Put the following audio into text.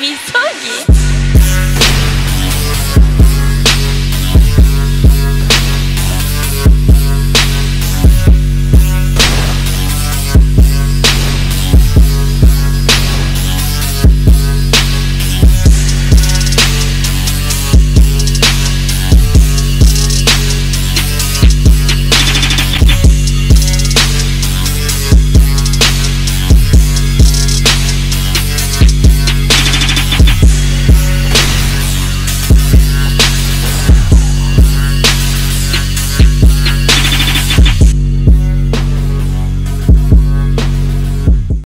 みそぎ